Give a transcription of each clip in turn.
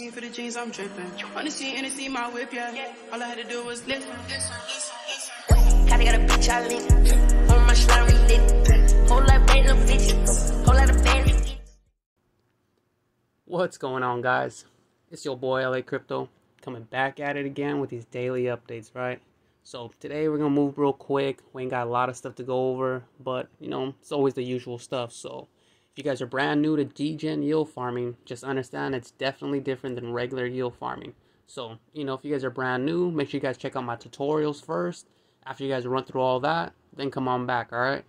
16 for the jeans, I'm tripping. Honestly, Hennessy, my whip, yeah. All I had to do was listen. Kinda got a bitch I link. On my slurry lit. Whole lot of band of bitches. Whole lot of band. What's going on, guys? It's your boy, LA Crypto. Coming back at it again with these daily updates, right? So today we're going to move real quick. We ain't got a lot of stuff to go over, but you know, it's always the usual stuff. So if you guys are brand new to degen yield farming, just understand it's definitely different than regular yield farming. So, you know, if you guys are brand new, make sure you guys check out my tutorials first. After you guys run through all that, then come on back, all right?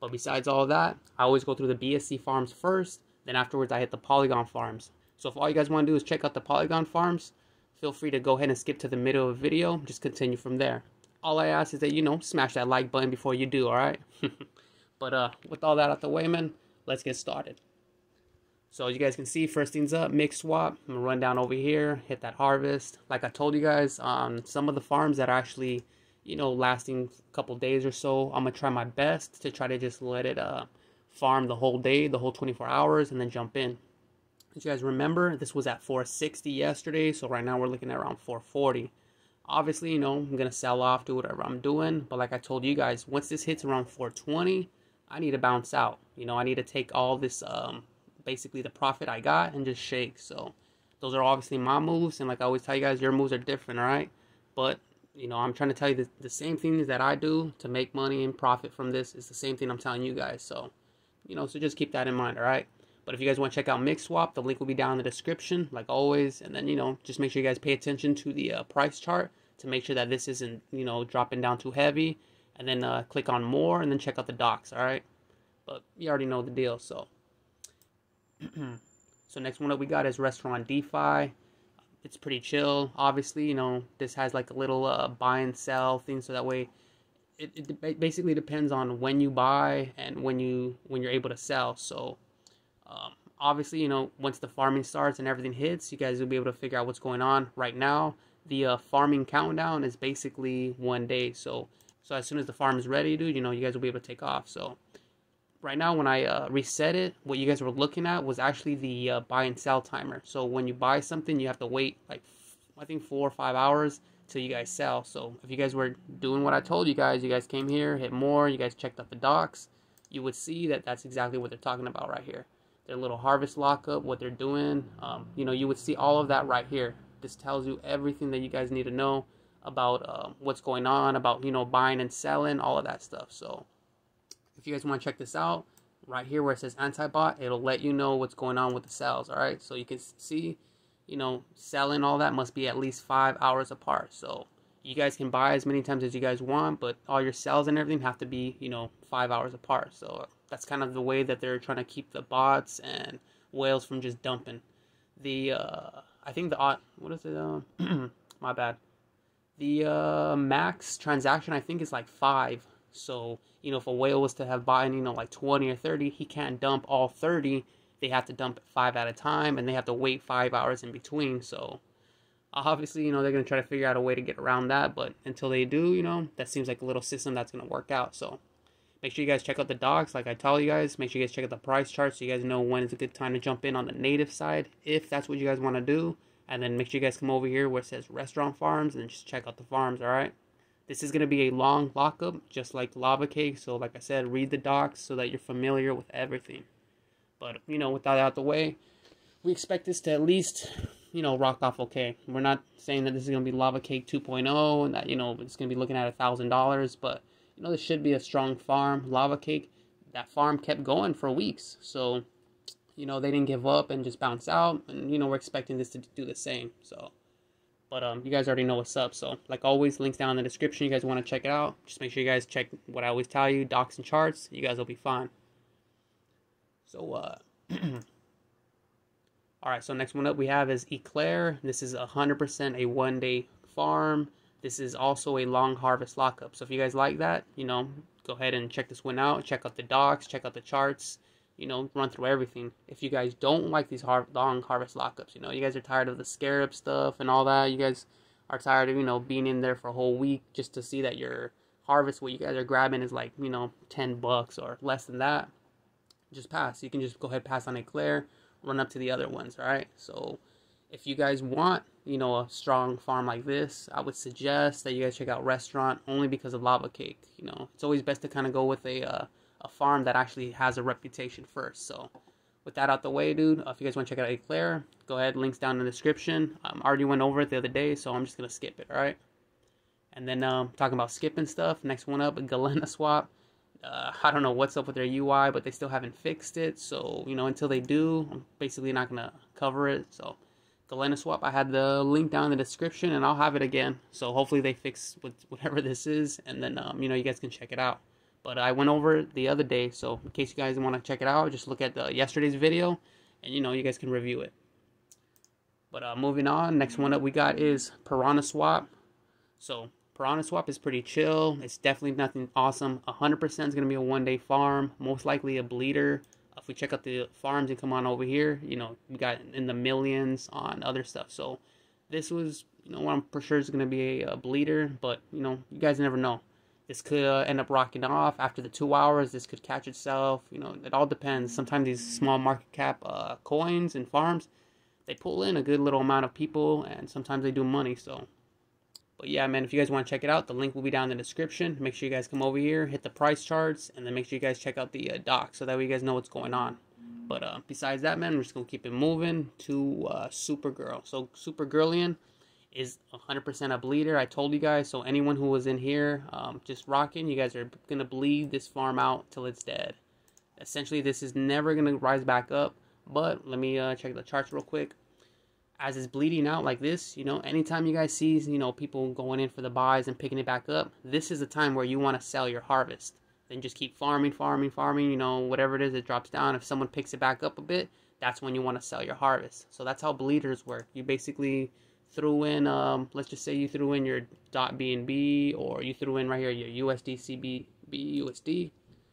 But besides all that, I always go through the BSC farms first, then afterwards I hit the Polygon farms. So if all you guys want to do is check out the Polygon farms, feel free to go ahead and skip to the middle of the video. Just continue from there. All I ask is that, you know, smash that like button before you do, all right? But with all that out the way, man, let's get started. So as you guys can see, first things up, MixSwap. I'm going to run down over here, hit that harvest. Like I told you guys, some of the farms that are actually, you know, lasting a couple days or so, I'm going to try my best to try to just let it farm the whole day, the whole 24 hours, and then jump in. As you guys remember, this was at 460 yesterday, so right now we're looking at around 440. Obviously, you know, I'm gonna sell off, do whatever I'm doing, but like I told you guys, once this hits around 420, I need to bounce out. You know, I need to take all this, basically the profit I got and just shake. So those are obviously my moves, and like I always tell you guys, your moves are different, all right? But, you know, I'm trying to tell you the same things that I do to make money and profit from this is the same thing I'm telling you guys. So, you know, so just keep that in mind, all right? But if you guys want to check out MixSwap, the link will be down in the description, like always. And then, you know, just make sure you guys pay attention to the price chart to make sure that this isn't, you know, dropping down too heavy. And then click on more and then check out the docs, all right? But you already know the deal, so. So next one that we got is Restaurant DeFi. It's pretty chill. Obviously, you know, this has like a little buy and sell thing, so that way it basically depends on when you buy and when you're able to sell, so. Obviously, you know, once the farming starts and everything hits, you guys will be able to figure out what's going on. Right now, the farming countdown is basically one day. So as soon as the farm is ready, dude, you know, you guys will be able to take off. So right now, when I reset it, what you guys were looking at was actually the buy and sell timer. So when you buy something, you have to wait like, I think 4 or 5 hours till you guys sell. So if you guys were doing what I told you guys came here, hit more, you guys checked out the docs, you would see that that's exactly what they're talking about right here. Their little harvest lockup, what they're doing, you know, you would see all of that right here. This tells you everything that you guys need to know about what's going on, about, you know, buying and selling, all of that stuff. So if you guys want to check this out, right here where it says anti-bot, it'll let you know what's going on with the sales, all right? So you can see, you know, selling, all that must be at least 5 hours apart. So you guys can buy as many times as you guys want, but all your sales and everything have to be, you know, 5 hours apart. So that's kind of the way that they're trying to keep the bots and whales from just dumping. I think the, what is it? My bad. The max transaction, I think, is like 5. So, you know, if a whale was to have bought, you know, like 20 or 30, he can't dump all 30. They have to dump 5 at a time, and they have to wait 5 hours in between. So obviously, you know, they're going to try to figure out a way to get around that, but until they do, you know, that seems like a little system that's going to work out. So make sure you guys check out the docs, like I tell you guys. Make sure you guys check out the price chart so you guys know when is a good time to jump in on the native side, if that's what you guys want to do. And then make sure you guys come over here where it says Restaurant Farms and just check out the farms, all right? This is going to be a long lockup, just like Lava Cake. So like I said, read the docs so that you're familiar with everything. But, you know, with that out the way, we expect this to at least, you know, rock off okay. We're not saying that this is going to be Lava Cake 2.0 and that, you know, it's going to be looking at $1,000, but, you know, this should be a strong farm. Lava Cake, that farm kept going for weeks. So, you know, they didn't give up and just bounce out. And, you know, we're expecting this to do the same. So, but you guys already know what's up. So, like always, links down in the description. You guys want to check it out. Just make sure you guys check what I always tell you, docs and charts. You guys will be fine. So, all right, so next one up we have is Eclair. This is 100% a one-day farm. This is also a long harvest lockup. So if you guys like that, you know, go ahead and check this one out. Check out the docs, check out the charts, you know, run through everything. If you guys don't like these long harvest lockups, you know, you guys are tired of the Scarab stuff and all that. You guys are tired of, you know, being in there for a whole week just to see that your harvest, what you guys are grabbing is like, you know, $10 or less than that. Just pass. You can just go ahead, pass on Eclair. Run up to the other ones, all right? So if you guys want, you know, a strong farm like this, I would suggest that you guys check out Restaurant, only because of Lava Cake. You know, it's always best to kind of go with a farm that actually has a reputation first. So with that out the way, dude, if you guys want to check out Eclair, go ahead, links down in the description. I already went over it the other day, so I'm just going to skip it, all right? And then talking about skipping stuff, next one up, Galena Swap. I don't know what's up with their UI, but they still haven't fixed it. So, you know, until they do, I'm basically not going to cover it. So Galena Swap, I had the link down in the description, and I'll have it again. So hopefully they fix whatever this is, and then, you know, you guys can check it out. But I went over it the other day, so in case you guys want to check it out, just look at yesterday's video, and, you know, you guys can review it. But moving on, next one that we got is Piranha Swap. So Piranha Swap is pretty chill. It's definitely nothing awesome. 100% is going to be a one-day farm, most likely a bleeder. If we check out the farms and come on over here, you know, we got in the millions on other stuff. So this was, you know, what I'm for sure is going to be a bleeder, but, you know, you guys never know. This could end up rocking off after the 2 hours. This could catch itself. You know, it all depends. Sometimes these small market cap coins and farms, they pull in a good little amount of people, and sometimes they do money. So, but yeah, man, if you guys want to check it out, the link will be down in the description. Make sure you guys come over here, hit the price charts, and then make sure you guys check out the doc, so that way you guys know what's going on. But besides that, man, we're just going to keep it moving to Supergirl. So Supergirlian is 100% a bleeder. I told you guys, so anyone who was in here just rocking, you guys are going to bleed this farm out till it's dead. Essentially, this is never going to rise back up, but let me check the charts real quick. As it's bleeding out like this, you know, anytime you guys see, you know, people going in for the buys and picking it back up, this is the time where you want to sell your harvest. Then just keep farming, you know, whatever it is, it drops down. If someone picks it back up a bit, that's when you want to sell your harvest. So that's how bleeders work. You basically threw in, let's just say you threw in your .BNB, or you threw in right here your USD, CBUSD.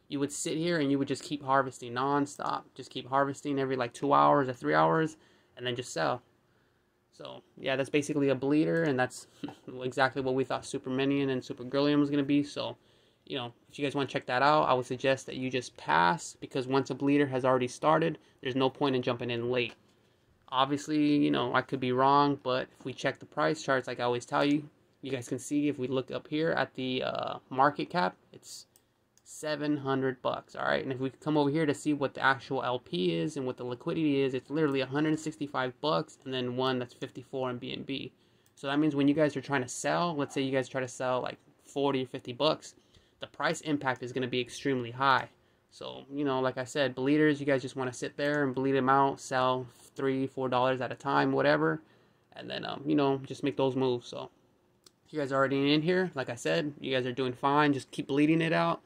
You would sit here and you would just keep harvesting nonstop. Just keep harvesting every like 2 hours or 3 hours, and then just sell. So yeah, that's basically a bleeder, and that's exactly what we thought Superminion and Supergirlium was going to be. So, you know, if you guys want to check that out, I would suggest that you just pass, because once a bleeder has already started, there's no point in jumping in late. Obviously, you know, I could be wrong, but if we check the price charts, like I always tell you, you guys can see if we look up here at the market cap, it's $700, all right? And if we come over here to see what the actual LP is and what the liquidity is, it's literally $165, and then one that's 54 in BNB. So that means when you guys are trying to sell, let's say you guys try to sell like 40 or 50 bucks, the price impact is going to be extremely high. So, you know, like I said, bleeders, you guys just want to sit there and bleed them out, sell $3-4 at a time, whatever, and then you know, just make those moves. So if you guys are already in here, like I said, you guys are doing fine. Just keep bleeding it out.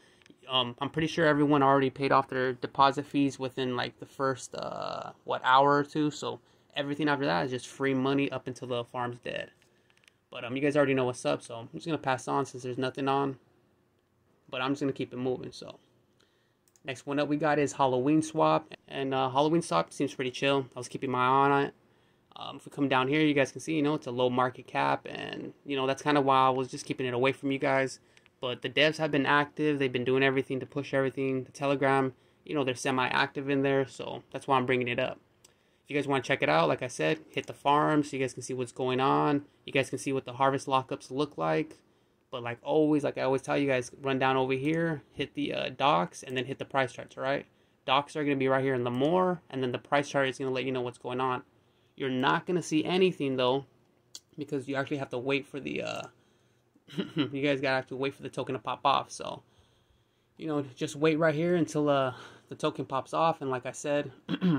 I'm pretty sure everyone already paid off their deposit fees within like the first hour or two. So everything after that is just free money up until the farm's dead. But you guys already know what's up, so I'm just gonna pass on since there's nothing on. But I'm just gonna keep it moving. So next one up we got is Halloween Swap. And Halloween Swap seems pretty chill. I was keeping my eye on it. If we come down here, you guys can see, you know, it's a low market cap. And, you know, that's kind of why I was just keeping it away from you guys. But the devs have been active. They've been doing everything to push everything. The Telegram, you know, they're semi-active in there. So that's why I'm bringing it up. If you guys want to check it out, like I said, hit the farm so you guys can see what's going on. You guys can see what the harvest lockups look like. But like always, like I always tell you guys, run down over here, hit the docs, and then hit the price charts, all right? Docs are going to be right here in the more, and then the price chart is going to let you know what's going on. You're not going to see anything, though, because you actually have to wait for the, you guys got to have to wait for the token to pop off. So, you know, just wait right here until the token pops off. And like I said, make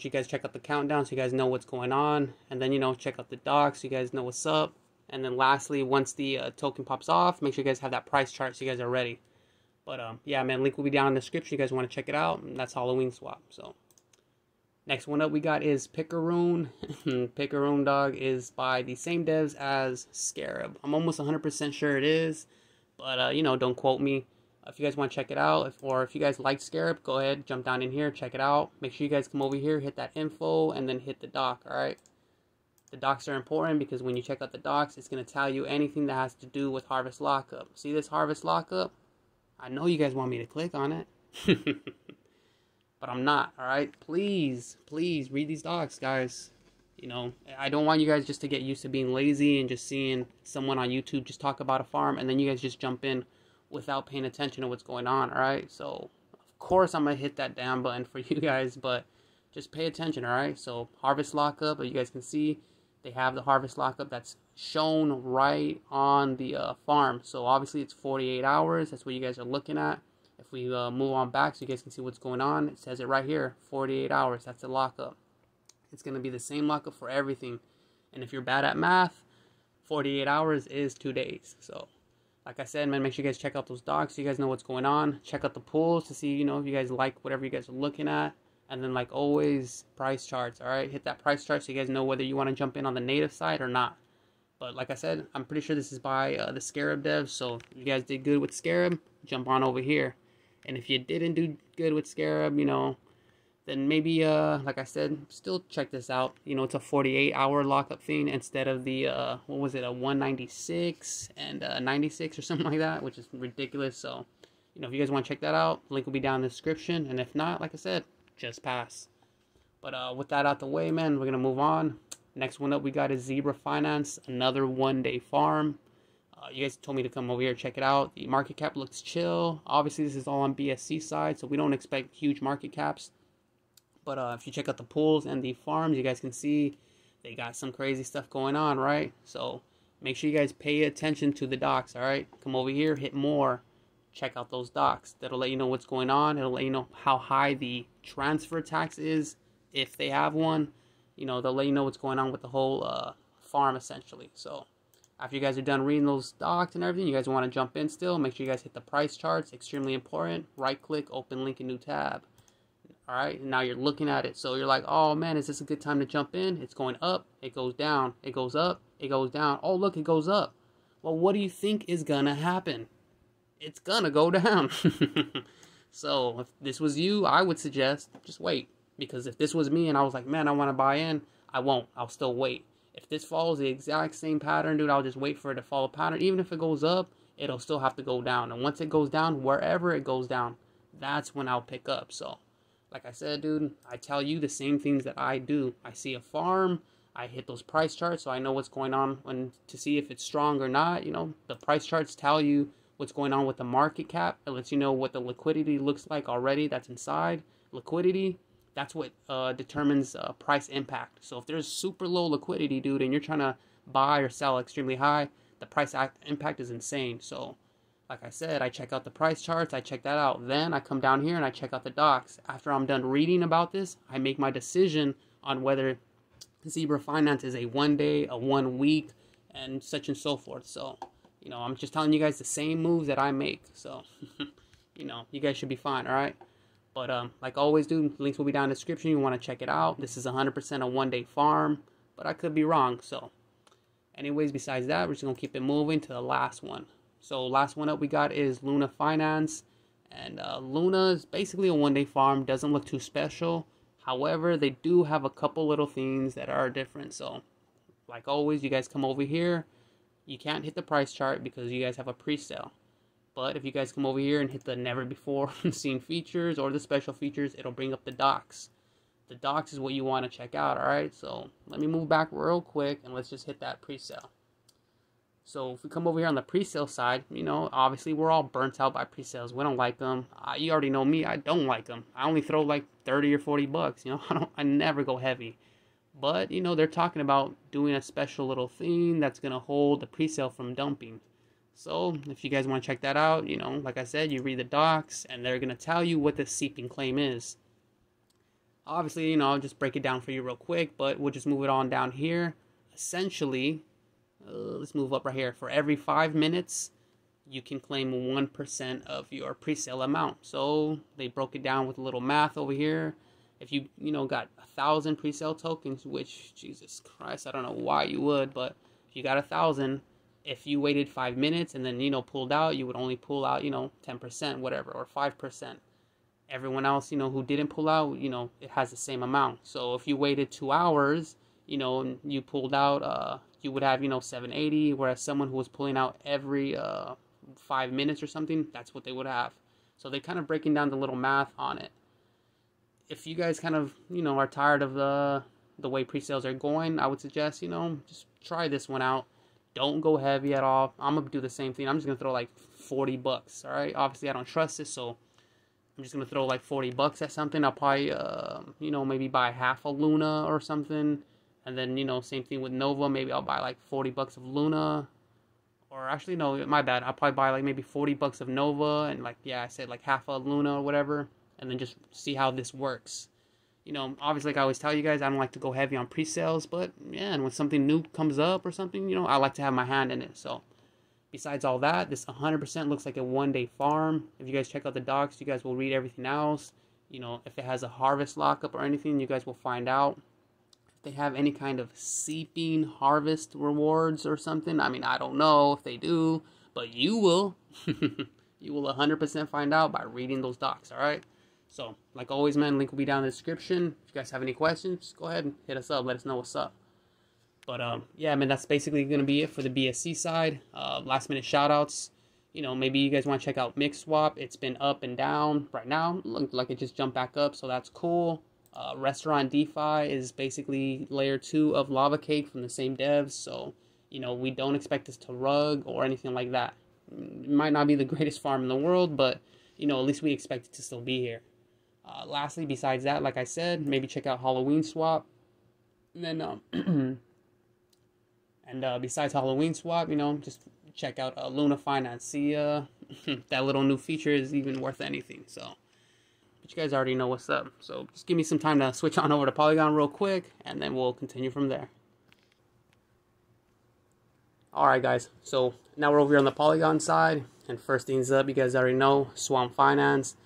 sure you guys check out the countdown so you guys know what's going on. And then, you know, check out the docs so you guys know what's up. And then lastly, once the token pops off, make sure you guys have that price chart so you guys are ready. But yeah, man, link will be down in the description. You guys want to check it out. And that's Halloween Swap. So next one up we got is Pickaroon. Pickaroon, dog, is by the same devs as Scarab. I'm almost 100% sure it is. But, you know, don't quote me. If you guys want to check it out, if you guys like Scarab, go ahead, jump down in here, check it out. Make sure you guys come over here, hit that info, and then hit the doc, all right? The docs are important because when you check out the docs, it's going to tell you anything that has to do with harvest lockup. See this harvest lockup? I know you guys want me to click on it, but I'm not, all right? Please, please read these docs, guys. You know, I don't want you guys just to get used to being lazy and just seeing someone on YouTube just talk about a farm and then you guys just jump in without paying attention to what's going on, all right? So, of course, I'm going to hit that down button for you guys, but just pay attention, all right? So, harvest lockup, as you guys can see, they have the harvest lockup that's shown right on the farm. So, obviously, it's 48 hours. That's what you guys are looking at. If we move on back so you guys can see what's going on, it says it right here, 48 hours. That's the lockup. It's going to be the same lockup for everything. And if you're bad at math, 48 hours is 2 days. So, like I said, man, make sure you guys check out those docs so you guys know what's going on. Check out the pools to see, you know, if you guys like whatever you guys are looking at. And then, like always, price charts, all right? Hit that price chart so you guys know whether you want to jump in on the native side or not. But like I said, I'm pretty sure this is by the Scarab devs. So, if you guys did good with Scarab, jump on over here. And if you didn't do good with Scarab, you know, then maybe, like I said, still check this out. You know, it's a 48-hour lockup thing instead of the, what was it, a 196 and 96 or something like that, which is ridiculous. So, you know, if you guys want to check that out, link will be down in the description. And if not, like I said, just pass. But with that out the way, man, we're going to move on. Next one up, we got is Zebra Finance, another one-day farm. You guys told me to come over here and check it out. The market cap looks chill. Obviously, this is all on BSC side, so we don't expect huge market caps. But if you check out the pools and the farms, you guys can see they got some crazy stuff going on, right? So make sure you guys pay attention to the docs, all right? Come over here, hit more, check out those docs. That'll let you know what's going on. It'll let you know how high the transfer tax is, if they have one. You know, they'll let you know what's going on with the whole farm, essentially. So after you guys are done reading those docs and everything, you guys want to jump in still, make sure you guys hit the price charts. Extremely important. Right-click, open link, and new tab. All right, now you're looking at it. So you're like, oh, man, is this a good time to jump in? It's going up. It goes down. It goes up. It goes down. Oh, look, it goes up. Well, what do you think is going to happen? It's going to go down. So if this was you, I would suggest just wait. Because if this was me and I was like, man, I want to buy in, I won't. I'll still wait. If this follows the exact same pattern, dude, I'll just wait for it to follow a pattern. Even if it goes up, it'll still have to go down. And once it goes down, wherever it goes down, that's when I'll pick up. So, like I said, dude, I tell you the same things that I do. I see a farm, I hit those price charts so I know what's going on when to see if it's strong or not. You know, the price charts tell you what's going on with the market cap. It lets you know what the liquidity looks like already that's inside. Liquidity, that's what determines price impact. So if there's super low liquidity, dude, and you're trying to buy or sell extremely high, the price impact is insane. So, like I said, I check out the price charts, I check that out. Then I come down here and I check out the docs. After I'm done reading about this, I make my decision on whether Zebra Finance is a 1 day, a 1 week, and such and so forth. So, you know, I'm just telling you guys the same moves that I make. So, you know, you guys should be fine, all right? But like always, dude, links will be down in the description. You want to check it out. This is 100% a one-day farm, but I could be wrong. So, anyways, besides that, we're just going to keep it moving to the last one. So last one up we got is Luna Finance, and Luna is basically a one-day farm, doesn't look too special. However, they do have a couple little things that are different. So like always, you guys come over here, you can't hit the price chart because you guys have a pre-sale. But if you guys come over here and hit the never before seen features or the special features, it'll bring up the docs. The docs is what you want to check out, all right? So let me move back real quick and let's just hit that pre-sale. So if we come over here on the pre-sale side, you know, obviously we're all burnt out by pre-sales. We don't like them. You already know me. I don't like them. I only throw like 30 or 40 bucks. You know, I never go heavy. But, you know, they're talking about doing a special little thing that's going to hold the pre-sale from dumping. So if you guys want to check that out, you know, like I said, you read the docs and they're going to tell you what the seeping claim is. Obviously, you know, I'll just break it down for you real quick, but we'll just move it on down here. Essentially, let's move up right here. For every 5 minutes, you can claim 1% of your pre-sale amount. So they broke it down with a little math over here. If you know, got 1,000 pre-sale tokens, which Jesus Christ, I don't know why you would, but if you got 1,000, if you waited 5 minutes and then, you know, pulled out, you would only pull out, you know, 10%, whatever, or 5%. Everyone else, you know, who didn't pull out, you know, it has the same amount. So if you waited 2 hours, you know, and you pulled out, you would have, you know, 780, whereas someone who was pulling out every 5 minutes or something, that's what they would have. So they're kind of breaking down the little math on it. If you guys kind of, you know, are tired of the the way pre-sales are going, I would suggest, you know, just try this one out. Don't go heavy at all. I'm going to do the same thing. I'm just going to throw like 40 bucks, all right? Obviously, I don't trust this, so I'm just going to throw like 40 bucks at something. I'll probably, you know, maybe buy half a Luna or something. And then, you know, same thing with Nova. Maybe I'll buy like 40 bucks of Luna. Or actually, no, my bad. I'll probably buy like maybe 40 bucks of Nova and like, yeah, I said like half a Luna or whatever. And then just see how this works. You know, obviously, like I always tell you guys, I don't like to go heavy on pre-sales, but yeah, and when something new comes up or something, you know, I like to have my hand in it. So, besides all that, this 100% looks like a one-day farm. If you guys check out the docs, you guys will read everything else. You know, if it has a harvest lockup or anything, you guys will find out. If they have any kind of seeping harvest rewards or something, I mean, I don't know if they do, but you will. You will 100% find out by reading those docs, all right? So, like always, man, link will be down in the description. If you guys have any questions, just go ahead and hit us up. Let us know what's up. But, yeah, man, that's basically going to be it for the BSC side. Last-minute shout-outs. You know, maybe you guys want to check out MixSwap. It's been up and down right now. Looked like it just jumped back up, so that's cool. Restaurant DeFi is basically layer 2 of Lava Cake from the same devs. So, you know, we don't expect this to rug or anything like that. It might not be the greatest farm in the world, but, you know, at least we expect it to still be here. Lastly, besides that, like I said, maybe check out Halloween Swap. And then, besides Halloween Swap, you know, just check out Luna Finance. See, that little new feature is even worth anything. So, but you guys already know what's up. So, just give me some time to switch on over to Polygon real quick, and then we'll continue from there. Alright, guys. So, now we're over here on the Polygon side. And first things up, you guys already know, Swamp Finance.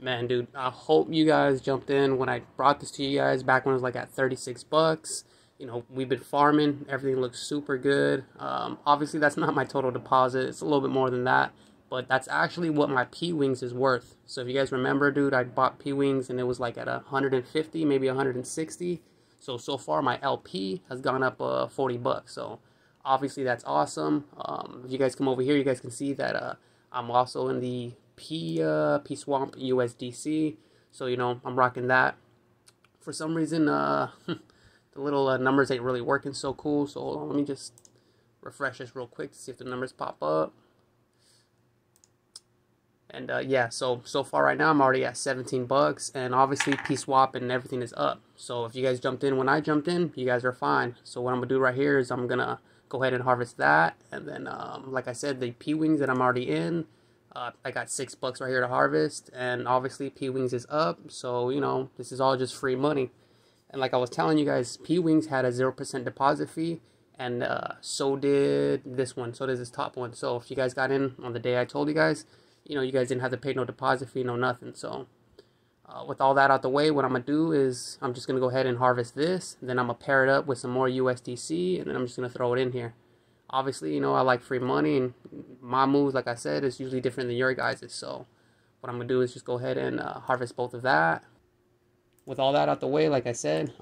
Man, dude, I hope you guys jumped in when I brought this to you guys back when it was like at 36 bucks. You know, we've been farming. Everything looks super good. Obviously, that's not my total deposit. It's a little bit more than that. But that's actually what my P-Wings is worth. So if you guys remember, dude, I bought P-Wings and it was like at 150, maybe 160. So far, my LP has gone up 40 bucks. So obviously, that's awesome. If you guys come over here, you guys can see that I'm also in the P Swamp USDC, so you know I'm rocking that. For some reason, the little numbers ain't really working so cool. So hold on, let me just refresh this real quick to see if the numbers pop up. And yeah, so far right now I'm already at 17 bucks, and obviously P Swap and everything is up. So if you guys jumped in when I jumped in, you guys are fine. So what I'm gonna do right here is I'm gonna go ahead and harvest that, and then like I said, the P-Wings that I'm already in. I got $6 right here to harvest, and obviously P-Wings is up, so, you know, this is all just free money. And like I was telling you guys, P-Wings had a 0% deposit fee, and so did this one, so does this top one. So if you guys got in on the day I told you guys, you know, you guys didn't have to pay no deposit fee, no nothing. So with all that out the way, what I'm going to do is I'm just going to go ahead and harvest this, and then I'm going to pair it up with some more USDC, and then I'm just going to throw it in here. Obviously, you know, I like free money, and my moves, like I said, is usually different than your guys's. So what I'm going to do is just go ahead and harvest both of that. With all that out the way, like I said,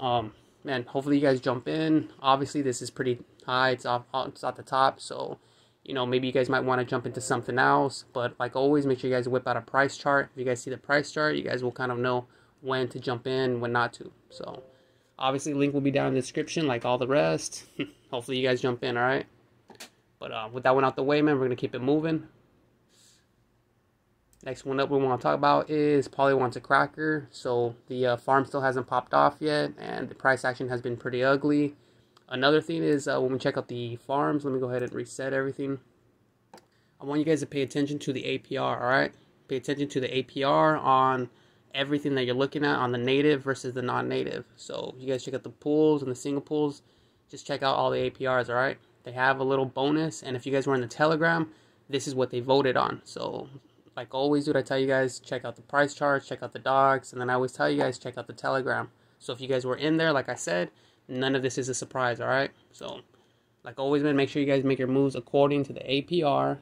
man, hopefully you guys jump in. Obviously, this is pretty high. It's at the top. So, you know, maybe you guys might want to jump into something else. But like always, make sure you guys whip out a price chart. If you guys see the price chart, you guys will kind of know when to jump in, when not to. So obviously, link will be down in the description like all the rest. Hopefully, you guys jump in, all right? But with that one out the way, man, we're going to keep it moving. Next one up we want to talk about is Polywantsacracker. So the farm still hasn't popped off yet, and the price action has been pretty ugly. Another thing is when we check out the farms, let me go ahead and reset everything. I want you guys to pay attention to the APR, all right? Pay attention to the APR on everything that you're looking at on the native versus the non-native. So you guys check out the pools and the single pools. Just check out all the APRs, all right? They have a little bonus, and if you guys were in the Telegram, this is what they voted on. So, like always, dude, I tell you guys, check out the price charts, check out the docs, and then I always tell you guys, check out the Telegram. So if you guys were in there, like I said, none of this is a surprise, all right? So, like always, man, make sure you guys make your moves according to the APR,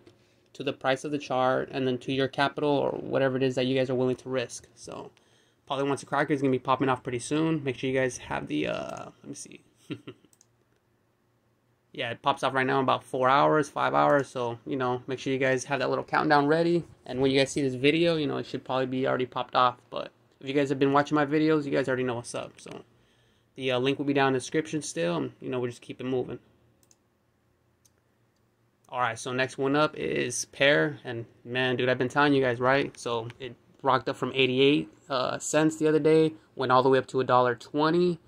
to the price of the chart, and then to your capital or whatever it is that you guys are willing to risk. So, Polywantsacracker is going to be popping off pretty soon. Make sure you guys have the, let me see. Yeah, it pops off right now in about 4 hours, 5 hours. So, you know, make sure you guys have that little countdown ready. And when you guys see this video, you know, it should probably be already popped off. But if you guys have been watching my videos, you guys already know what's up. So, The link will be down in the description still, and we'll just keep it moving. Alright, so next one up is Pear, and man, dude, I've been telling you guys, right? So it rocked up from 88 cents the other day, went all the way up to $1.20.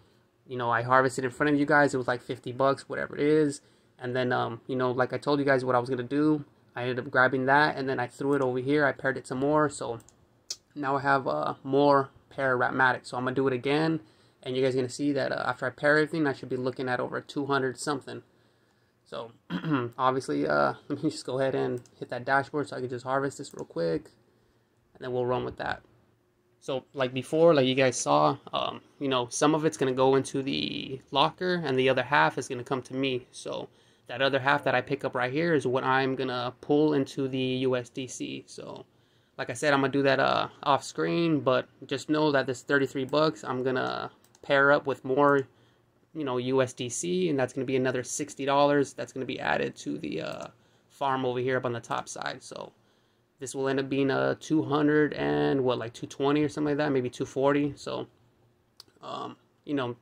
I harvested in front of you guys. It was like 50 bucks, whatever it is. And then, like I told you guys what I was going to do, I ended up grabbing that, and then I threw it over here. I paired it some more, so now I have more Pear Rapmatic. So I'm going to do it again, and you guys are going to see that after I pair everything, I should be looking at over 200-something. So, obviously, let me just go ahead and hit that dashboard so I can just harvest this real quick, and then we'll run with that. So, like before, like you guys saw, some of it's going to go into the locker, and the other half is going to come to me. So, that other half that I pick up right here is what I'm going to pull into the USDC. So, like I said, I'm going to do that off screen, but just know that this 33 bucks, I'm going to pair up with more, USDC, and that's going to be another $60 that's going to be added to the farm over here up on the top side. So, this will end up being a 200 and what, like 220 or something like that, maybe 240. So,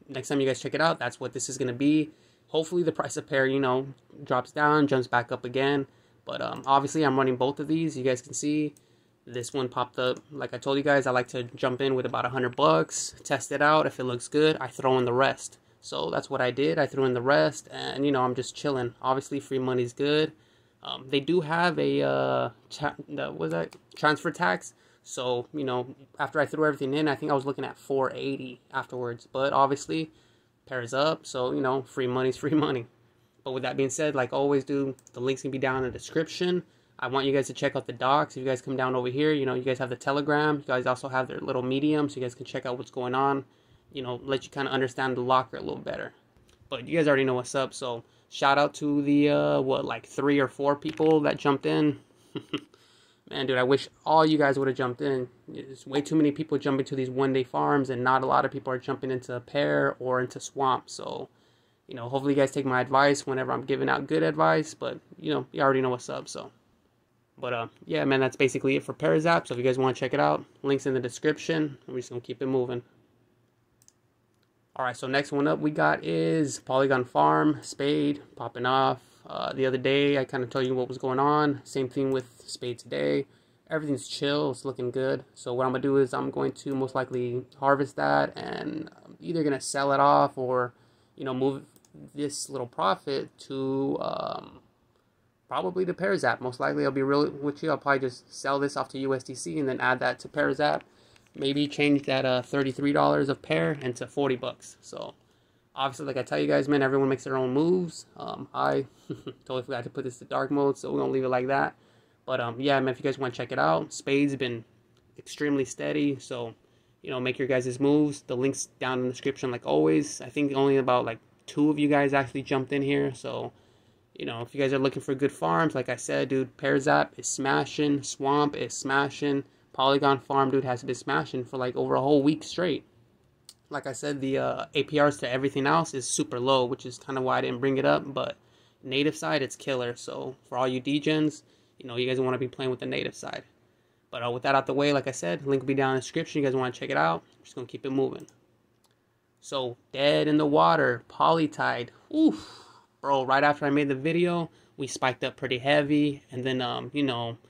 next time you guys check it out, that's what this is going to be. Hopefully the price of Pear, drops down, jumps back up again. But obviously I'm running both of these. You guys can see this one popped up. Like I told you guys, I like to jump in with about 100 bucks, test it out. If it looks good, I throw in the rest. So that's what I did. I threw in the rest, and I'm just chilling. Obviously free money's good. They do have a transfer tax. So, after I threw everything in, I think I was looking at $4.80 afterwards. But obviously, Pear's up. So, free money's free money. But with that being said, like always, do the links can be down in the description. I want you guys to check out the docs. If you guys come down over here, you guys have the Telegram. You guys also have their little Medium, so you guys can check out what's going on. Let you kind of understand the locker a little better. But you guys already know what's up. So, shout out to the, like 3 or 4 people that jumped in. Man, dude, I wish all you guys would have jumped in. There's way too many people jumping to these one-day farms, and not a lot of people are jumping into Pear or into Swamp. So, hopefully you guys take my advice whenever I'm giving out good advice. But, you already know what's up, so. But, yeah, man, that's basically it for Pearzap. So if you guys want to check it out, link's in the description. We're just going to keep it moving. Alright, so next one up we got is Polygon Farm, Spade, popping off. The other day, I kind of told you what was going on. Same thing with Spade today. Everything's chill, it's looking good. So what I'm going to do is I'm going to most likely harvest that, and I'm either going to sell it off or, move this little profit to probably to Pearzap. Most likely, I'll be real with you. I'll probably just sell this off to USDC and then add that to Pearzap. Maybe change that $33 of Pear into 40 bucks. So, obviously, like I tell you guys, man, everyone makes their own moves. I totally forgot to put this to dark mode, so we're going to leave it like that. But, yeah, man, if you guys want to check it out, Spade's been extremely steady. So, make your guys' moves. The link's down in the description, like always. I think only about, 2 of you guys actually jumped in here. So, if you guys are looking for good farms, like I said, dude, Pearzap is smashing. Swamp is smashing. Polygon Farm, dude, has been smashing for like over a whole week straight. Like I said, the APRs to everything else is super low, which is kind of why I didn't bring it up. But native side, it's killer. So for all you degens, you guys want to be playing with the native side. But with that out the way, like I said, link will be down in the description. You guys want to check it out. I'm just going to keep it moving. So dead in the water, Polytide. Oof, bro, right after I made the video, we spiked up pretty heavy. And then,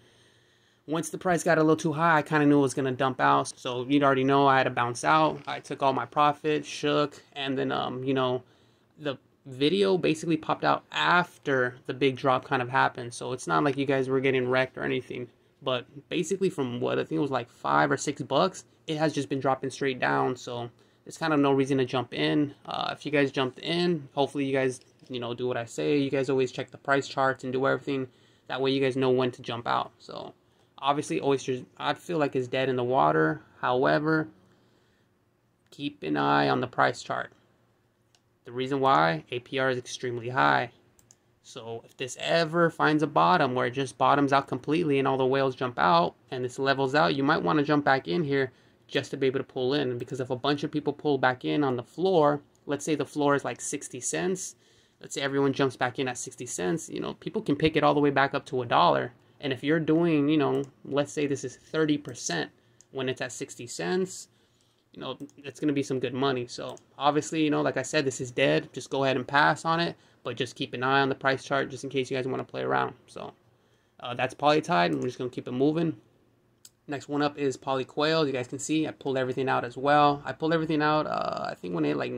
once the price got a little too high, I kind of knew it was going to dump out. So, you'd already know I had to bounce out. I took all my profit, shook, and then, the video basically popped out after the big drop kind of happened. So, it's not like you guys were getting wrecked or anything. But, basically, from what I think it was like $5 or $6, it has just been dropping straight down. So, there's kind of no reason to jump in. If you guys jumped in, hopefully you guys, do what I say. You guys always check the price charts and do everything. That way you guys know when to jump out. So, obviously, oysters, I feel like, is dead in the water. However, keep an eye on the price chart. The reason why, APR is extremely high. So, if this ever finds a bottom where it just bottoms out completely and all the whales jump out and this levels out, you might want to jump back in here just to be able to pull in. Because if a bunch of people pull back in on the floor, let's say the floor is like 60 cents. Let's say everyone jumps back in at 60 cents. People can pick it all the way back up to $1. And if you're doing, let's say this is 30% when it's at 60 cents, you know, it's going to be some good money. So obviously, you know, like I said, this is dead. Just go ahead and pass on it, but just keep an eye on the price chart just in case you guys want to play around. So that's Polytide, and we're just going to keep it moving. Next one up is Polyquail. You guys can see I pulled everything out as well. I pulled everything out, I think when it hit like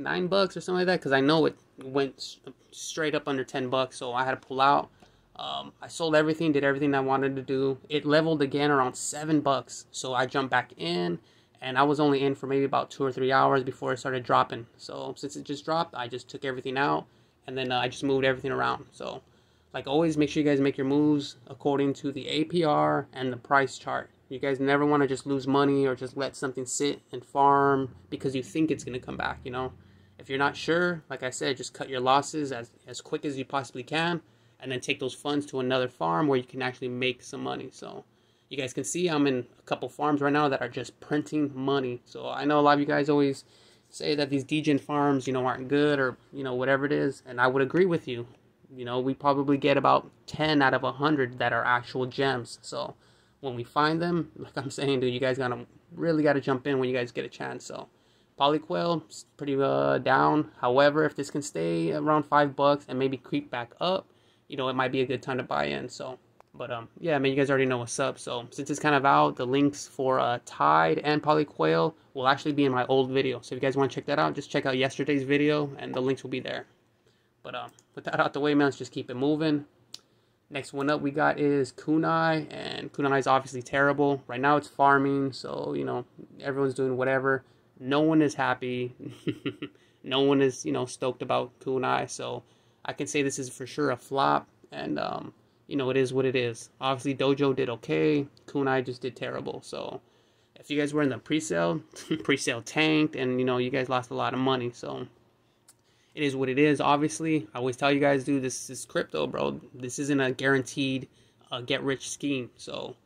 $9 or something like that, because I know it went straight up under $10, so I had to pull out. I sold everything, did everything I wanted to do. It leveled again around $7, so I jumped back in, and I was only in for maybe about 2 or 3 hours before it started dropping. So since it just dropped, I just took everything out, and then I just moved everything around. So like always, make sure you guys make your moves according to the APR and the price chart. You guys never want to just lose money or just let something sit and farm because you think it's going to come back, you know. If you're not sure, like I said, just cut your losses as quick as you possibly can, and then take those funds to another farm where you can actually make some money. So you guys can see I'm in a couple farms right now that are just printing money. So I know a lot of you guys always say that these degen farms, you know, aren't good or, you know, whatever it is. And I would agree with you. You know, we probably get about 10 out of 100 that are actual gems. So when we find them, like I'm saying, dude, you guys really got to jump in when you guys get a chance. So Polyquail, pretty down. However, if this can stay around $5 and maybe creep back up, you know, it might be a good time to buy in. So, but yeah, I mean, you guys already know what's up. So since it's kind of out, the links for Tide and Polyquail will actually be in my old video. So if you guys want to check that out, just check out yesterday's video and the links will be there. But with that out the way, man, let's just keep it moving. Next one up we got is Kunai, and Kunai is obviously terrible. Right now it's farming, so, you know, everyone's doing whatever. No one is happy. No one is, you know, stoked about Kunai, so I can say this is for sure a flop, and, you know, it is what it is. Obviously, Dojo did okay. Kunai just did terrible. So if you guys were in the pre-sale, pre-sale tanked, and, you know, you guys lost a lot of money. So it is what it is, obviously. I always tell you guys, dude, this is crypto, bro. This isn't a guaranteed get-rich scheme. So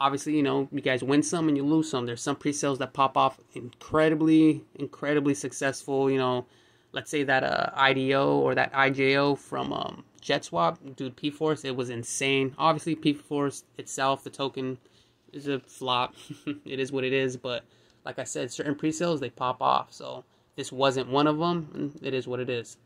obviously, you know, you guys win some and you lose some. There's some pre-sales that pop off incredibly, incredibly successful, you know. Let's say that IDO or that IJO from JetSwap, dude, P-Force, it was insane. Obviously, P-Force itself, the token, is a flop. It is what it is. But like I said, certain pre-sales, they pop off. So this wasn't one of them. And it is what it is.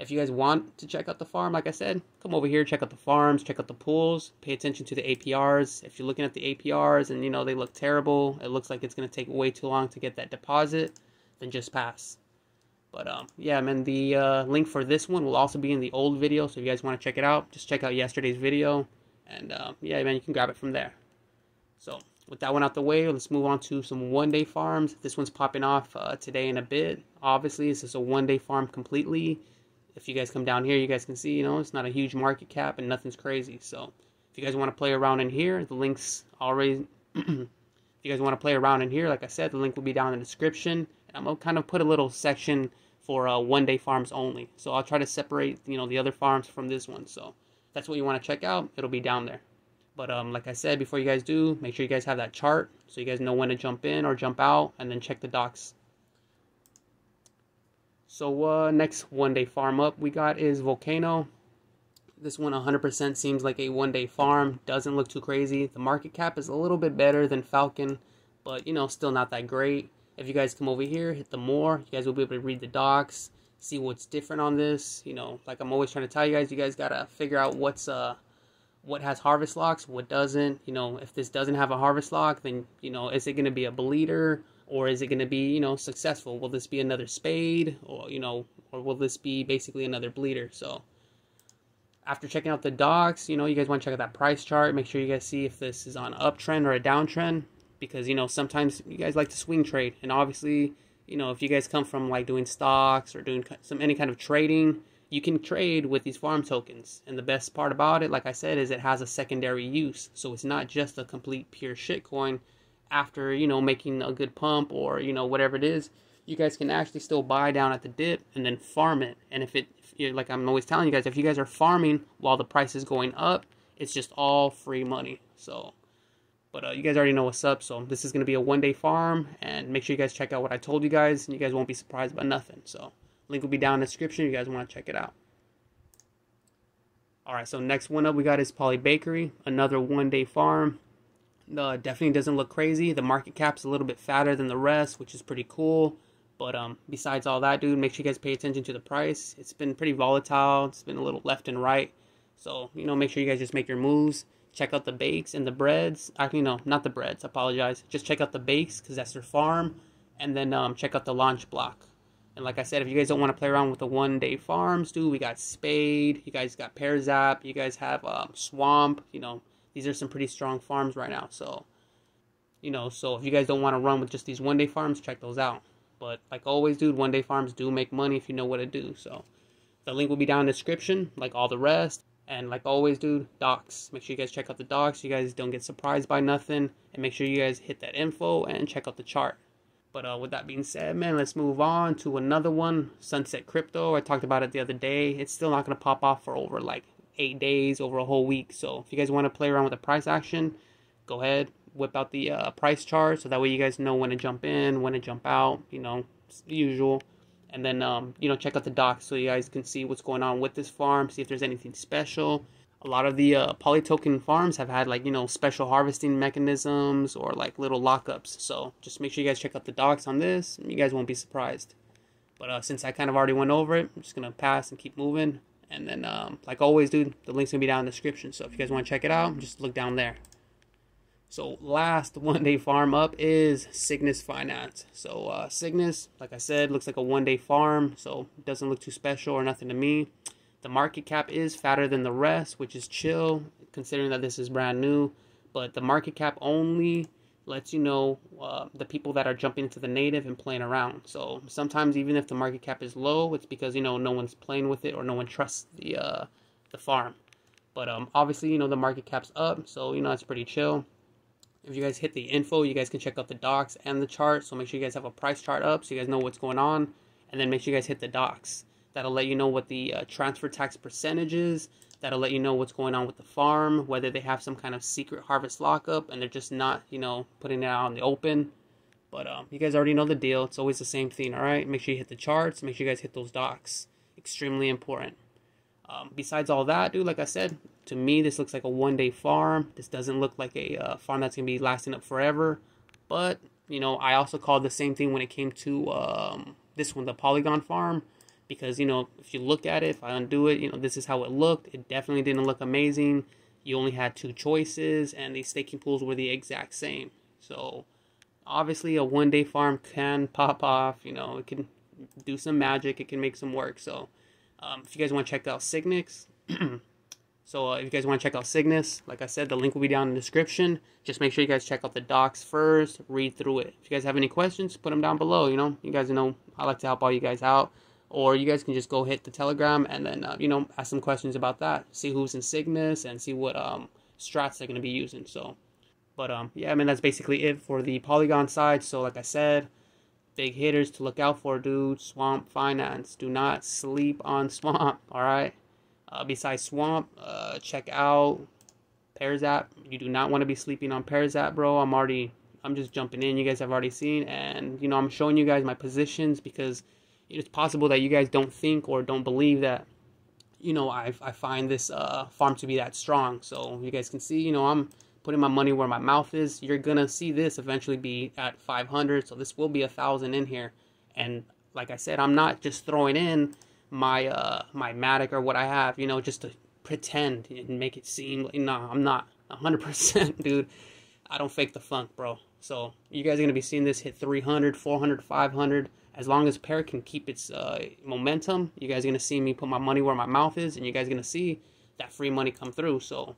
If you guys want to check out the farm, like I said, come over here, check out the farms, check out the pools, pay attention to the APRs. If you're looking at the APRs and, you know, they look terrible, it looks like it's going to take way too long to get that deposit, then just pass. But, yeah, man, the link for this one will also be in the old video, so if you guys want to check it out, just check out yesterday's video, and, yeah, man, you can grab it from there. So, with that one out the way, let's move on to some one-day farms. This one's popping off today in a bit. Obviously, this is a one-day farm completely. If you guys come down here, you guys can see, you know, it's not a huge market cap, and nothing's crazy. So, if you guys want to play around in here, the link's already... If you guys want to play around in here, like I said, the link will be down in the description, and I'm going to kind of put a little section for one-day farms only. So I'll try to separate, you know, the other farms from this one. So that's what you want to check out. It'll be down there. But like I said, before you guys do, make sure you guys have that chart so you guys know when to jump in or jump out, and then check the docs. So next one-day farm up we got is Volcano. This one 100% seems like a one-day farm. Doesn't look too crazy. The market cap is a little bit better than Falcon, but, you know, still not that great. If you guys come over here, hit the more, you guys will be able to read the docs, see what's different on this. You know, like I'm always trying to tell you guys gotta figure out what's what has harvest locks, what doesn't. You know, if this doesn't have a harvest lock, then, you know, is it gonna be a bleeder, or is it gonna be, you know, successful? Will this be another spade, or, you know, or will this be basically another bleeder? So after checking out the docs, you know, you guys want to check out that price chart, make sure you guys see if this is on an uptrend or a downtrend. Because, you know, sometimes you guys like to swing trade. And obviously, you know, if you guys come from like doing stocks or doing any kind of trading, you can trade with these farm tokens. And the best part about it, like I said, is it has a secondary use. So it's not just a complete pure shitcoin. After, you know, making a good pump or, you know, whatever it is, you guys can actually still buy down at the dip and then farm it. And if like I'm always telling you guys, if you guys are farming while the price is going up, it's just all free money. So... But you guys already know what's up, so this is going to be a one-day farm, and make sure you guys check out what I told you guys, and you guys won't be surprised by nothing. So link will be down in the description if you guys want to check it out. Alright, so next one up we got is Poly Bakery, another one-day farm. Definitely doesn't look crazy. The market cap's a little bit fatter than the rest, which is pretty cool. But besides all that, dude, make sure you guys pay attention to the price. It's been pretty volatile. It's been a little left and right. So, you know, make sure you guys just make your moves. Check out the bakes and the breads. Actually, no, not the breads. I apologize. Just check out the bakes because that's their farm. And then check out the launch block. And like I said, if you guys don't want to play around with the one-day farms, dude, we got Spade. You guys got Pearzap. You guys have Swamp. You know, these are some pretty strong farms right now. So, you know, so if you guys don't want to run with just these one-day farms, check those out. But like always, dude, one-day farms do make money if you know what to do. So the link will be down in the description, like all the rest. And like always, dude, docs. Make sure you guys check out the docs. You guys don't get surprised by nothing. And make sure you guys hit that info and check out the chart. But with that being said, man, let's move on to another one, Sunset Crypto. I talked about it the other day. It's still not going to pop off for over like 8 days, over a whole week. So if you guys want to play around with the price action, go ahead, whip out the price chart. So that way you guys know when to jump in, when to jump out, you know, it's the usual. And then, you know, check out the docs so you guys can see what's going on with this farm, see if there's anything special. A lot of the poly token farms have had, like, you know, special harvesting mechanisms or like little lockups. So just make sure you guys check out the docs on this. And you guys won't be surprised. But since I kind of already went over it, I'm just going to pass and keep moving. And then, like always, dude, the link's going to be down in the description. So if you guys want to check it out, just look down there. So last one-day farm up is Cygnus Finance. So Cygnus, like I said, looks like a one-day farm. So it doesn't look too special or nothing to me. The market cap is fatter than the rest, which is chill, considering that this is brand new. But the market cap only lets you know the people that are jumping into the native and playing around. So sometimes even if the market cap is low, it's because, you know, no one's playing with it or no one trusts the farm. But obviously, you know, the market cap's up, so, you know, it's pretty chill. If you guys hit the info, you guys can check out the docs and the chart. So make sure you guys have a price chart up so you guys know what's going on. And then make sure you guys hit the docs. That'll let you know what the transfer tax percentage is. That'll let you know what's going on with the farm, whether they have some kind of secret harvest lockup and they're just not, you know, putting it out in the open. But you guys already know the deal. It's always the same thing, all right? Make sure you hit the charts. Make sure you guys hit those docs. Extremely important. Besides all that, dude, like I said, to me, this looks like a one-day farm. This doesn't look like a farm that's going to be lasting up forever. But, you know, I also called the same thing when it came to this one, the Polygon Farm. Because, you know, if you look at it, if I undo it, you know, this is how it looked. It definitely didn't look amazing. You only had two choices, and the staking pools were the exact same. So, obviously, a one-day farm can pop off. You know, it can do some magic. It can make some work. So, if you guys want to check out Cygnus... if you guys want to check out Cygnus, like I said, the link will be down in the description. Just make sure you guys check out the docs first, read through it. If you guys have any questions, put them down below, you know. You guys know I like to help all you guys out. Or you guys can just go hit the Telegram and then, you know, ask some questions about that. See who's in Cygnus and see what strats they're going to be using. So, but, yeah, I mean, that's basically it for the Polygon side. So, like I said, big hitters to look out for, dude. Swamp Finance. Do not sleep on Swamp, all right? Besides Swamp, check out Pearzap. You do not want to be sleeping on Pearzap, bro. I'm just jumping in. You guys have already seen. And, you know, I'm showing you guys my positions because it's possible that you guys don't think or don't believe that, you know, I find this farm to be that strong. So you guys can see, you know, I'm putting my money where my mouth is. You're going to see this eventually be at 500. So this will be 1,000 in here. And like I said, I'm not just throwing in my Matic or what I have, you know, just to pretend and make it seem, you know, I'm not 100%, dude. I don't fake the funk, bro. So you guys are going to be seeing this hit 300, 400, 500. As long as Pear can keep its momentum, you guys are going to see me put my money where my mouth is, and you guys are going to see that free money come through. So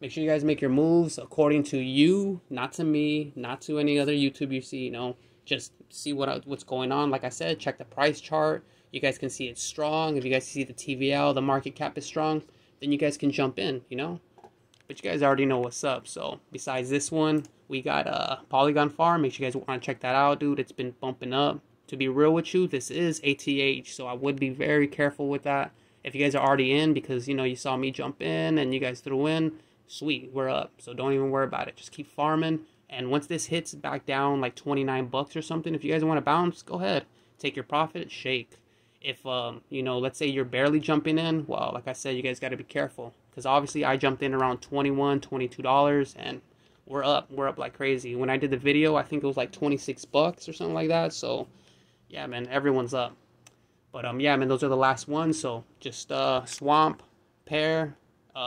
make sure you guys make your moves according to you, not to me, not to any other YouTube you see, you know. Just see what's going on. Like I said, check the price chart. You guys can see it's strong. If you guys see the TVL, the market cap is strong, then you guys can jump in, you know. But you guys already know what's up. So besides this one, we got Polygon Farm. Make sure you guys want to check that out, dude. It's been bumping up. To be real with you, this is ATH, so I would be very careful with that. If you guys are already in, because, you know, you saw me jump in and you guys threw in, sweet, we're up. So don't even worry about it. Just keep farming. And once this hits back down like 29 bucks or something, if you guys want to bounce, go ahead. Take your profit, shake. If, you know, let's say you're barely jumping in, well, like I said, you guys got to be careful. Because obviously I jumped in around $21, $22, and we're up like crazy. When I did the video, I think it was like 26 bucks or something like that. So yeah, man, everyone's up. But yeah, man, those are the last ones. So just Swamp, Pear,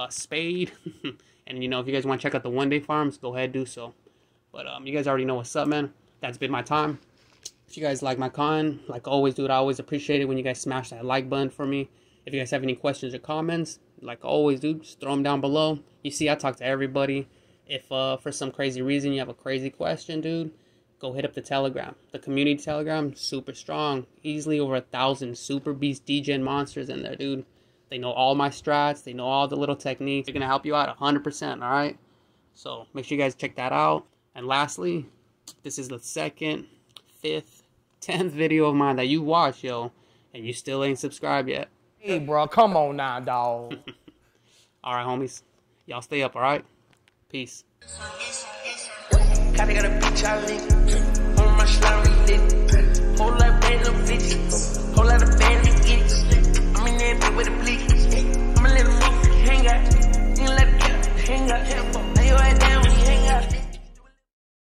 Spade. And you know, if you guys want to check out the 1-day farms, go ahead, do so. But you guys already know what's up, man. That's been my time. If you guys like my content, like always, dude, I always appreciate it when you guys smash that like button for me. If you guys have any questions or comments, like always, dude, just throw them down below. You see, I talk to everybody. If for some crazy reason you have a crazy question, dude, go hit up the Telegram. The community Telegram, super strong. Easily over 1,000 super beast degen monsters in there, dude. They know all my strats. They know all the little techniques. They're going to help you out 100%, all right? So make sure you guys check that out. And lastly, this is the second, fifth, 10th video of mine that you watch, yo, and you still ain't subscribed yet. Hey, bro, come on now, dog. All right, homies. Y'all stay up, all right? Peace. Gotta a bitch I live on my slime lit. Whole lot of random bitches, whole lot of